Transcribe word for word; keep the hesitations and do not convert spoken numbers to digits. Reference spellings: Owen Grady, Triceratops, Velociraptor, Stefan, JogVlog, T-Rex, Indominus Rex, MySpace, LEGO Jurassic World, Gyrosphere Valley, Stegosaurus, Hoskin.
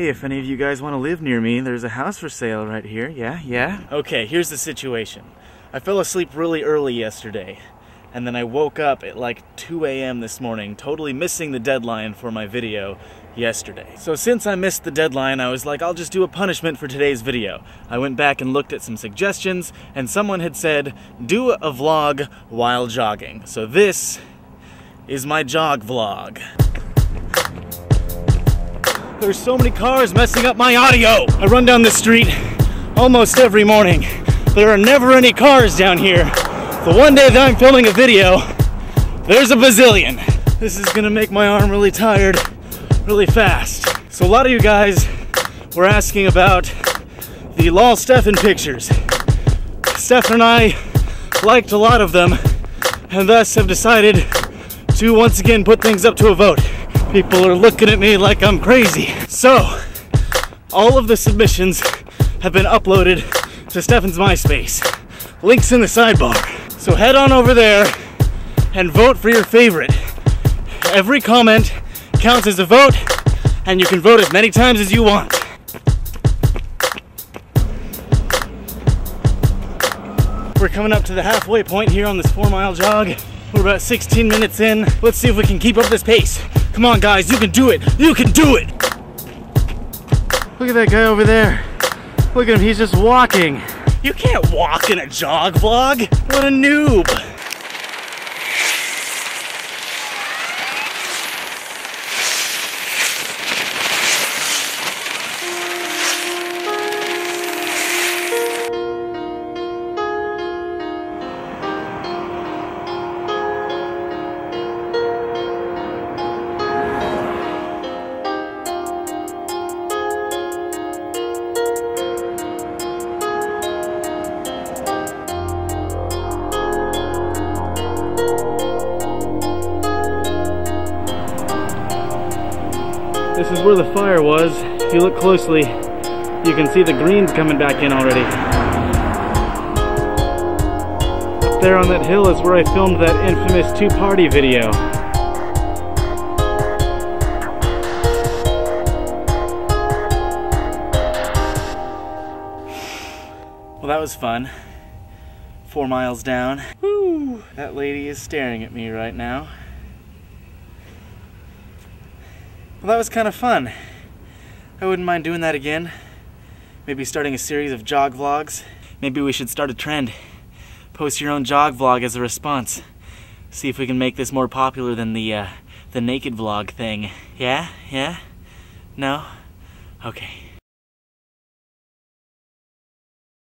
Hey, if any of you guys want to live near me, there's a house for sale right here. Yeah, yeah. Okay, here's the situation. I fell asleep really early yesterday, and then I woke up at like two A M this morning, totally missing the deadline for my video yesterday. So since I missed the deadline, I was like, I'll just do a punishment for today's video. I went back and looked at some suggestions, and someone had said, do a vlog while jogging. So this is my jog vlog. There's so many cars messing up my audio. I run down this street almost every morning. There are never any cars down here. The one day that I'm filming a video, there's a bazillion. This is gonna make my arm really tired, really fast. So a lot of you guys were asking about the L O L Stefan pictures. Stefan and I liked a lot of them and thus have decided to once again put things up to a vote. People are looking at me like I'm crazy. So, all of the submissions have been uploaded to Stefan's MySpace. Link's in the sidebar. So head on over there and vote for your favorite. Every comment counts as a vote, and you can vote as many times as you want. We're coming up to the halfway point here on this four mile jog. We're about sixteen minutes in. Let's see if we can keep up this pace. Come on guys, you can do it, you can do it! Look at that guy over there. Look at him, he's just walking. You can't walk in a jog vlog. What a noob. This is where the fire was. If you look closely, you can see the greens coming back in already. Up there on that hill is where I filmed that infamous two-party video. Well, that was fun. Four miles down. Woo! That lady is staring at me right now. Well, that was kind of fun. I wouldn't mind doing that again. Maybe starting a series of jog vlogs. Maybe we should start a trend. Post your own jog vlog as a response. See if we can make this more popular than the, uh, the naked vlog thing. Yeah? Yeah? No? Okay.